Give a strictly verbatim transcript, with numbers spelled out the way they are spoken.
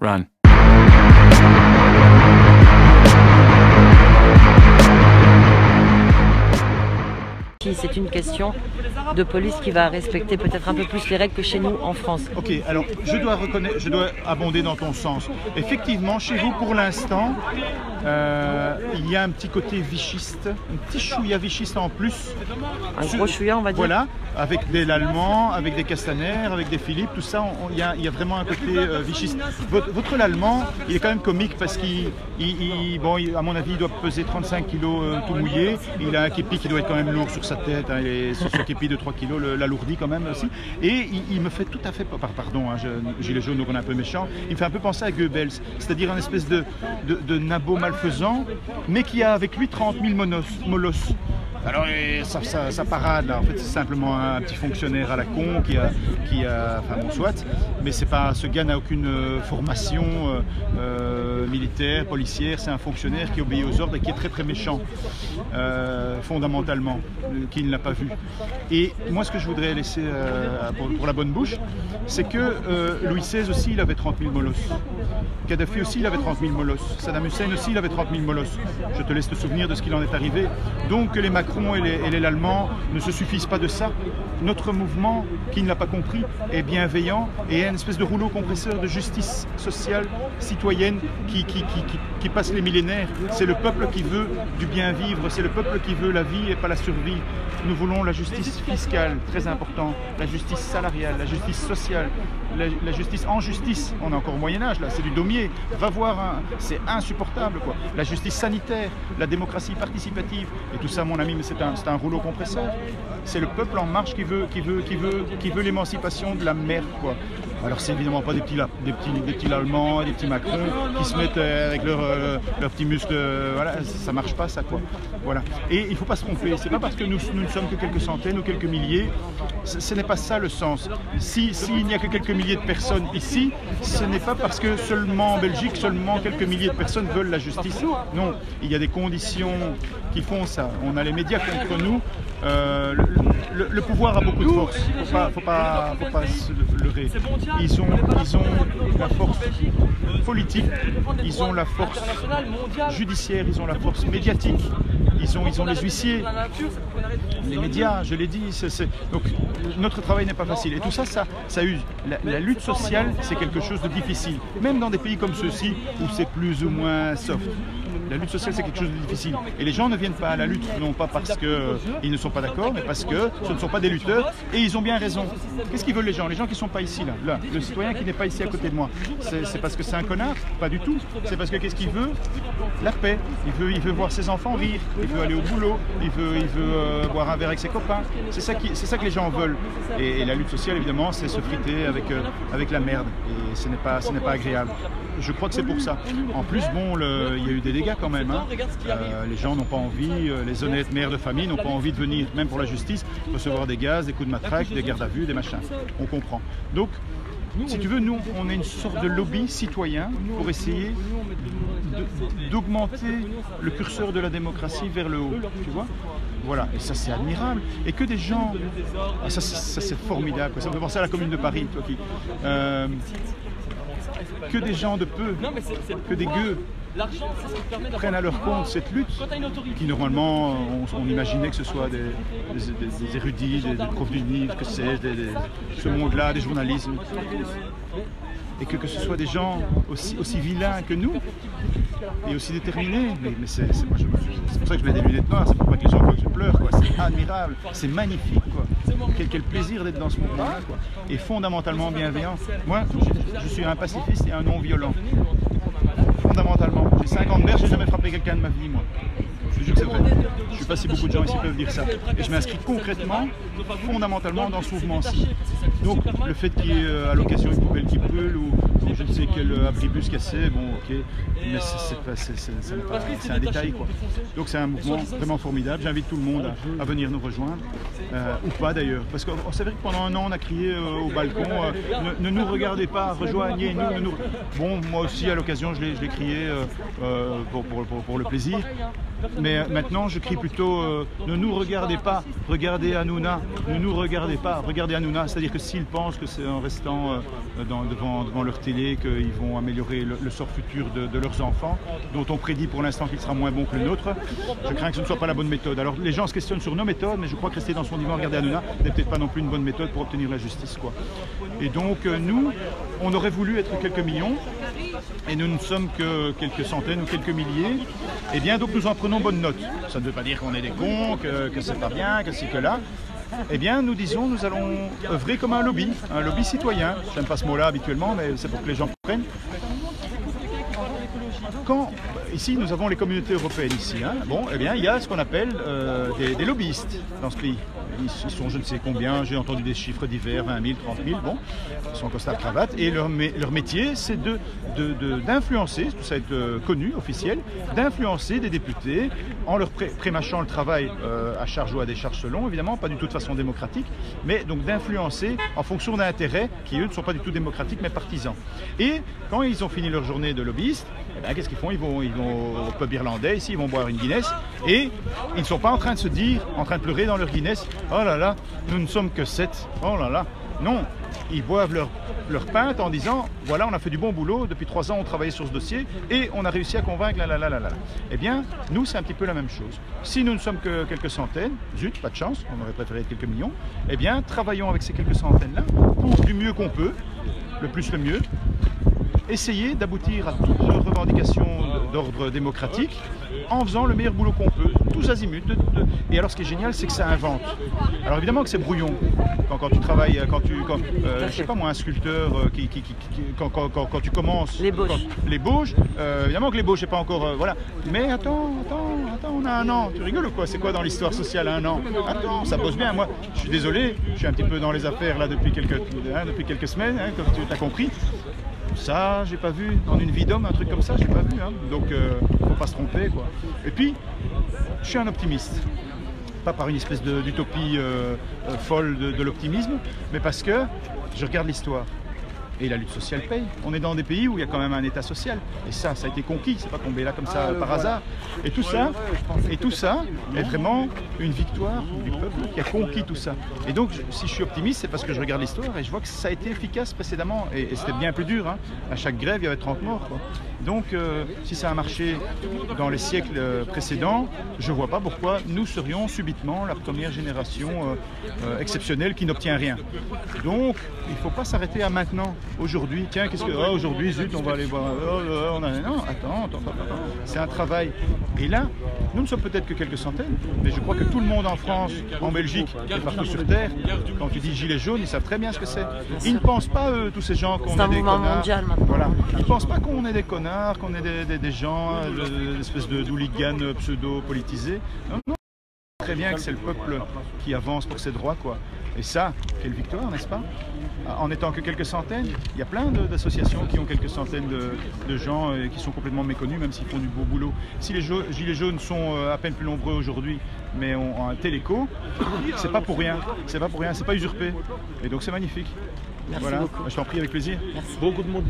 Run. C'est une question de police qui va respecter peut-être un peu plus les règles que chez nous en France. Ok, alors je dois reconnaître, je dois abonder dans ton sens. Effectivement, chez vous pour l'instant, euh, il y a un petit côté vichiste, un petit chouïa vichiste en plus. Un sur, gros chouïa, on va dire. Voilà, avec des Lalemant, avec des Castaner, avec des Philippe, tout ça, il y, y a vraiment un côté euh, vichiste. Votre, votre Lallemand, il est quand même comique parce qu'il, il, il, bon, il, à mon avis, il doit peser trente-cinq kilos euh, tout mouillé. Il a un képi qui doit être quand même lourd sur sa tête, hein, et sur ce képi de trois kilos, l'alourdit quand même aussi. Et il, il me fait tout à fait, pardon, hein, je, gilet jaune, donc on est un peu méchant, il me fait un peu penser à Goebbels, c'est-à-dire un espèce de, de, de nabo malfaisant, mais qui a avec lui trente mille molosses. Alors ça, ça, ça parade là, en fait c'est simplement un petit fonctionnaire à la con qui a, qui a enfin bon soit, mais c'est pas, ce gars n'a aucune euh, formation euh, euh, militaire, policière, c'est un fonctionnaire qui obéit aux ordres et qui est très très méchant, euh, fondamentalement, euh, qui ne l'a pas vu. Et moi ce que je voudrais laisser euh, pour, pour la bonne bouche, c'est que euh, Louis seize aussi il avait trente mille molosses, Kadhafi aussi il avait trente mille molosses, Saddam Hussein aussi il avait trente mille molosses, je te laisse te souvenir de ce qu'il en est arrivé, donc les Macron et les, et les Allemands ne se suffisent pas de ça. Notre mouvement, qui ne l'a pas compris, est bienveillant et est une espèce de rouleau compresseur de justice sociale, citoyenne, qui, qui, qui, qui, qui passe les millénaires. C'est le peuple qui veut du bien vivre, c'est le peuple qui veut la vie et pas la survie. Nous voulons la justice fiscale, très important, la justice salariale, la justice sociale, la, la justice en justice. On est encore au Moyen-Âge, là, c'est du Daumier. Va voir, un... c'est insupportable, quoi. La justice sanitaire, la démocratie participative, et tout ça, mon ami, c'est un, c'est un rouleau compresseur. C'est le peuple en marche qui veut, qui veut, qui veut, qui veut l'émancipation de la merde, quoi. Alors c'est évidemment pas des petits, des petits, des petits Allemands, des petits Macron qui se mettent avec leurs euh, leur petits muscles, euh, voilà, ça marche pas ça, quoi. Voilà. Et il faut pas se tromper, c'est pas parce que nous, nous ne sommes que quelques centaines ou quelques milliers, ce, ce n'est pas ça le sens. Si, si il n'y a que quelques milliers de personnes ici, ce n'est pas parce que seulement en Belgique, seulement quelques milliers de personnes veulent la justice. Non, il y a des conditions qui font ça. On a les médias contre nous, euh, le, le, le pouvoir a beaucoup de force, faut pas, faut pas, faut pas se leurrer. Ils ont, ils ont la force politique, ils ont la force judiciaire, ils ont la force médiatique, ils ont, ils ont les huissiers, les médias, je l'ai dit. C'est, c'est... Donc notre travail n'est pas facile. Et tout ça, ça, ça use. La, la lutte sociale, c'est quelque chose de difficile, même dans des pays comme ceux-ci où c'est plus ou moins soft. La lutte sociale, c'est quelque chose de difficile. Et les gens ne viennent pas à la lutte, non pas parce qu'ils euh, ne sont pas d'accord, mais parce que ce ne sont pas des lutteurs, et ils ont bien raison. Qu'est-ce qu'ils veulent les gens? Les gens qui ne sont pas ici, là, là, le citoyen qui n'est pas ici à côté de moi, c'est parce que c'est un connard? Pas du tout. C'est parce que qu'est-ce qu'il veut? La paix. Il veut, il veut voir ses enfants rire, il veut aller au boulot, il veut, il veut euh, boire un verre avec ses copains. C'est ça, ça que les gens veulent. Et, et la lutte sociale, évidemment, c'est se friter avec, euh, avec la merde, et ce n'est pas, ce n'est pas agréable. Je crois que c'est pour ça. En plus, bon, le, il y a eu des dégâts quand même, hein. Euh, les gens n'ont pas envie, euh, les honnêtes mères de famille n'ont pas envie de venir, même pour la justice, recevoir des gaz, des coups de matraque, des gardes à vue, des machins. On comprend. Donc, si tu veux, nous, on est une sorte de lobby citoyen pour essayer d'augmenter le curseur de la démocratie vers le haut, tu vois. Voilà, et ça c'est admirable. Et que des gens... Ah, ça c'est formidable, quoi. Ça me fait penser à la Commune de Paris, toi qui... Euh... Que des gens de peu, que des gueux prennent à leur compte cette lutte, qui normalement on, on imaginait que ce soit des, des, des, des érudits, des, des profs d'univers, que sais-je, ce monde-là, des journalistes, et que, que ce soit des gens aussi, aussi vilains que nous, et aussi déterminés. Mais, mais c'est pour ça que je mets des lunettes noires, c'est pour pas que les gens voient que je pleure, c'est admirable, c'est magnifique, quoi. Quel, quel plaisir d'être dans ce moment-là, quoi. Et fondamentalement bienveillant. Moi, je, je suis un pacifiste et un non-violent. Fondamentalement. J'ai cinquante mères, j'ai jamais frappé quelqu'un de ma vie, moi. Je te jure que c'est vrai. Je ne sais pas si beaucoup de gens ici peuvent dire ça. Et je m'inscris concrètement, fondamentalement dans ce mouvement-ci. Donc, le fait qu'il y ait euh, à l'occasion une poubelle qui brûle ou je ne sais quel abribus cassé, bon ok, mais c'est un détail quoi. Donc c'est un mouvement vraiment formidable, j'invite tout le monde à, à venir nous rejoindre, euh, ou pas d'ailleurs, parce que c'est vrai que pendant un an on a crié euh, au balcon, euh, ne, ne nous regardez pas, rejoignez-nous, nous... bon moi aussi à l'occasion je l'ai crié euh, euh, pour, pour, pour, pour le plaisir, mais maintenant je crie plutôt euh, ne nous regardez pas, regardez Hanouna, ne nous regardez pas, regardez Hanouna, c'est-à-dire que s'ils pensent que c'est en restant euh, dans, devant, devant leur télé qu'ils vont améliorer le, le sort futur de, de leurs enfants, dont on prédit pour l'instant qu'il sera moins bon que le nôtre, je crains que ce ne soit pas la bonne méthode. Alors les gens se questionnent sur nos méthodes, mais je crois que rester dans son divan, regarder Hanouna, n'est peut-être pas non plus une bonne méthode pour obtenir la justice, quoi. Et donc euh, nous, on aurait voulu être quelques millions, et nous ne sommes que quelques centaines ou quelques milliers, et bien donc nous en prenons bonne note. Ça ne veut pas dire qu'on est des cons, que, que c'est pas bien, que c'est que là. Eh bien, nous disons, nous allons œuvrer comme un lobby, un lobby citoyen. J'aime pas ce mot-là habituellement, mais c'est pour que les gens comprennent. Quand, ici, nous avons les communautés européennes, ici, hein, bon, eh bien, il y a ce qu'on appelle euh, des, des lobbyistes dans ce pays. Ils sont je ne sais combien, j'ai entendu des chiffres divers, vingt mille, trente mille, bon, ils sont en costard cravate, et leur, leur métier, c'est de, de, de, d'influencer, tout ça est euh, connu, officiel, d'influencer des députés en leur pré prémâchant le travail euh, à charge ou à décharge selon, évidemment, pas du tout de façon démocratique, mais donc d'influencer en fonction d'intérêts qui, eux, ne sont pas du tout démocratiques, mais partisans. Et quand ils ont fini leur journée de lobbyistes, eh qu'est-ce qu'ils font? Ils vont, ils vont au pub irlandais, ici, ils vont boire une Guinness, et ils ne sont pas en train de se dire, en train de pleurer dans leur Guinness, oh là là, nous ne sommes que sept, oh là là. Non, ils boivent leur, leur pinte en disant, voilà, on a fait du bon boulot, depuis trois ans on travaillait sur ce dossier, et on a réussi à convaincre, la la la la la. Eh bien, nous c'est un petit peu la même chose. Si nous ne sommes que quelques centaines, zut, pas de chance, on aurait préféré être quelques millions, eh bien, travaillons avec ces quelques centaines-là, pour du mieux qu'on peut, le plus le mieux, essayer d'aboutir à toutes leurs revendications d'ordre démocratique, en faisant le meilleur boulot qu'on peut, tous azimuts. De, de... Et alors ce qui est génial, c'est que ça invente. Alors évidemment que c'est brouillon. Quand, quand tu travailles, quand tu, quand, euh, je sais pas moi, un sculpteur, euh, qui, qui, qui, qui, quand, quand, quand, quand tu commences... Les Bauges. Quand, les Bauges, euh, évidemment que les Bauges, c'est pas encore... Euh, voilà. Mais attends, attends, attends, on a un an. Tu rigoles ou quoi? C'est quoi dans l'histoire sociale un an? Attends, ça bosse bien. Moi, je suis désolé, je suis un petit peu dans les affaires là depuis quelques, hein, depuis quelques semaines, hein, comme tu as compris. Ça, j'ai pas vu, dans une vie d'homme, un truc comme ça, j'ai pas vu, hein. Donc euh, faut pas se tromper, quoi. Et puis, je suis un optimiste, pas par une espèce d'utopie euh, euh, folle de, de l'optimisme, mais parce que je regarde l'histoire. Et la lutte sociale paye. On est dans des pays où il y a quand même un état social. Et ça, ça a été conquis, c'est pas tombé là comme ça par hasard. Et tout ça, et tout ça est vraiment une victoire du peuple qui a conquis tout ça. Et donc, si je suis optimiste, c'est parce que je regarde l'histoire et je vois que ça a été efficace précédemment. Et, et c'était bien plus dur, hein. À chaque grève, il y avait trente morts, quoi. Donc, euh, si ça a marché dans les siècles précédents, je vois pas pourquoi nous serions subitement la première génération euh, euh, exceptionnelle qui n'obtient rien. Donc, il faut pas s'arrêter à maintenant. Aujourd'hui, tiens, qu'est-ce que... Oh, aujourd'hui, zut, on va aller voir... Oh, oh, on a... Non, attends, attends, attends, attends. C'est un travail. Et là, nous ne sommes peut-être que quelques centaines, mais je crois que tout le monde en France, en Belgique et partout sur Terre, quand tu dis gilets jaunes, ils savent très bien ce que c'est. Ils ne pensent pas, eux, tous ces gens, qu'on est des connards. Voilà. Ils ne pensent pas qu'on est des connards, qu'on est des, des, des gens, des espèces de hooligans pseudo-politisés. Non, non. Très bien que c'est le peuple qui avance pour ses droits, quoi. Et ça, quelle victoire, n'est-ce pas? En étant que quelques centaines, il y a plein d'associations qui ont quelques centaines de, de gens et qui sont complètement méconnus, même s'ils font du beau boulot. Si les gilets jaunes sont à peine plus nombreux aujourd'hui, mais ont un tel écho, c'est pas pour rien, c'est pas pour rien, c'est pas usurpé. Et donc c'est magnifique. Merci voilà, beaucoup. Je t'en prie, avec plaisir. Merci. Beaucoup de monde.